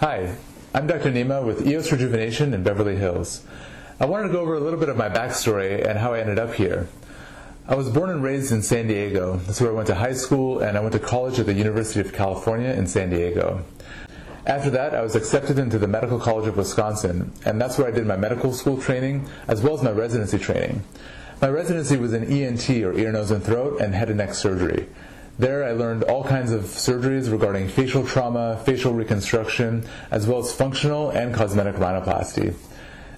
Hi, I'm Dr. Nima with EOS Rejuvenation in Beverly Hills. I wanted to go over a little bit of my backstory and how I ended up here. I was born and raised in San Diego. That's where I went to high school, and I went to college at the University of California in San Diego. After that, I was accepted into the Medical College of Wisconsin, and that's where I did my medical school training as well as my residency training. My residency was in ENT, or ear, nose, and throat, and head and neck surgery. There I learned all kinds of surgeries regarding facial trauma, facial reconstruction, as well as functional and cosmetic rhinoplasty.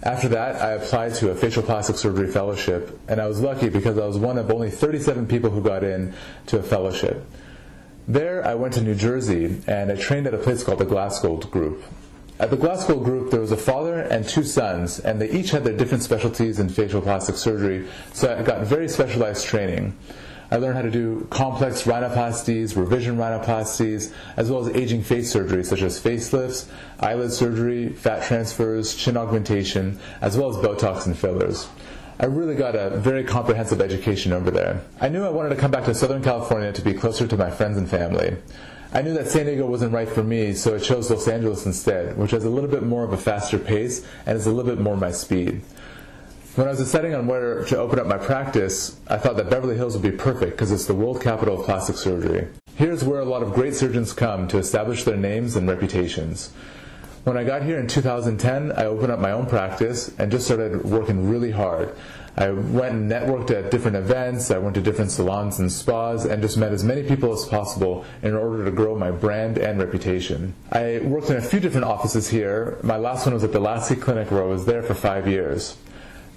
After that, I applied to a facial plastic surgery fellowship, and I was lucky because I was one of only 37 people who got in to a fellowship. There I went to New Jersey, and I trained at a place called the Glasgow Group. At the Glasgow Group, there was a father and two sons, and they each had their different specialties in facial plastic surgery, so I got very specialized training. I learned how to do complex rhinoplasties, revision rhinoplasties, as well as aging face surgery such as facelifts, eyelid surgery, fat transfers, chin augmentation, as well as Botox and fillers. I really got a very comprehensive education over there. I knew I wanted to come back to Southern California to be closer to my friends and family. I knew that San Diego wasn't right for me, so I chose Los Angeles instead, which has a little bit more of a faster pace and is a little bit more my speed. When I was deciding on where to open up my practice, I thought that Beverly Hills would be perfect because it's the world capital of plastic surgery. Here's where a lot of great surgeons come to establish their names and reputations. When I got here in 2010, I opened up my own practice and just started working really hard. I went and networked at different events, I went to different salons and spas, and just met as many people as possible in order to grow my brand and reputation. I worked in a few different offices here. My last one was at the Lasik Clinic, where I was there for 5 years.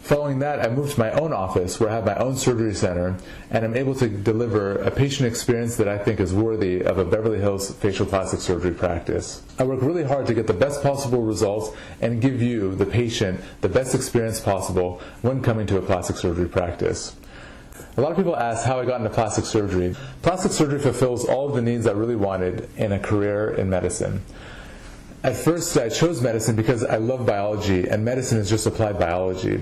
Following that, I moved to my own office where I have my own surgery center, and I'm able to deliver a patient experience that I think is worthy of a Beverly Hills facial plastic surgery practice. I work really hard to get the best possible results and give you, the patient, the best experience possible when coming to a plastic surgery practice. A lot of people ask how I got into plastic surgery. Plastic surgery fulfills all of the needs I really wanted in a career in medicine. At first, I chose medicine because I love biology, and medicine is just applied biology.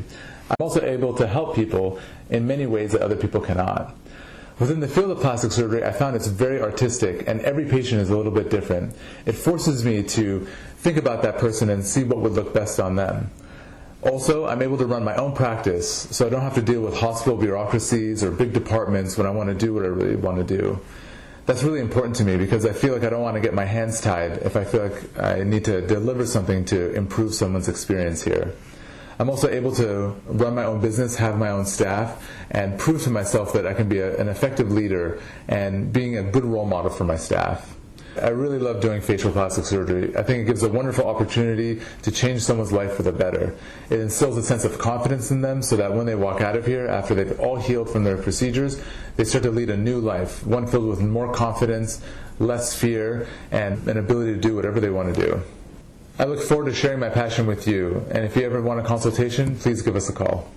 I'm also able to help people in many ways that other people cannot. Within the field of plastic surgery, I found it's very artistic, and every patient is a little bit different. It forces me to think about that person and see what would look best on them. Also, I'm able to run my own practice, so I don't have to deal with hospital bureaucracies or big departments when I want to do what I really want to do. That's really important to me because I feel like I don't want to get my hands tied if I feel like I need to deliver something to improve someone's experience here. I'm also able to run my own business, have my own staff, and prove to myself that I can be an effective leader and being a good role model for my staff. I really love doing facial plastic surgery. I think it gives a wonderful opportunity to change someone's life for the better. It instills a sense of confidence in them so that when they walk out of here, after they've all healed from their procedures, they start to lead a new life, one filled with more confidence, less fear, and an ability to do whatever they want to do. I look forward to sharing my passion with you, and if you ever want a consultation, please give us a call.